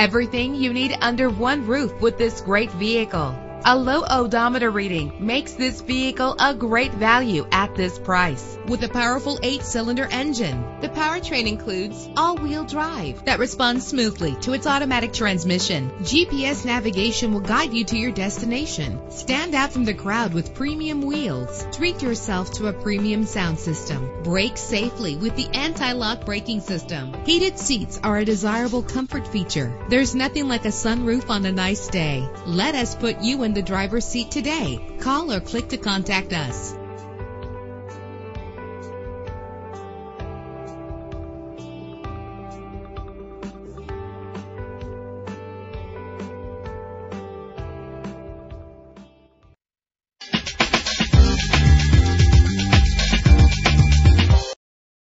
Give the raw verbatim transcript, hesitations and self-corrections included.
Everything you need under one roof with this great vehicle. A low odometer reading makes this vehicle a great value at this price. With a powerful eight-cylinder engine, the powertrain includes all-wheel drive that responds smoothly to its automatic transmission. G P S navigation will guide you to your destination. Stand out from the crowd with premium wheels. Treat yourself to a premium sound system. Brake safely with the anti-lock braking system. Heated seats are a desirable comfort feature. There's nothing like a sunroof on a nice day. Let us put you in the driver's seat today. Call or click to contact us.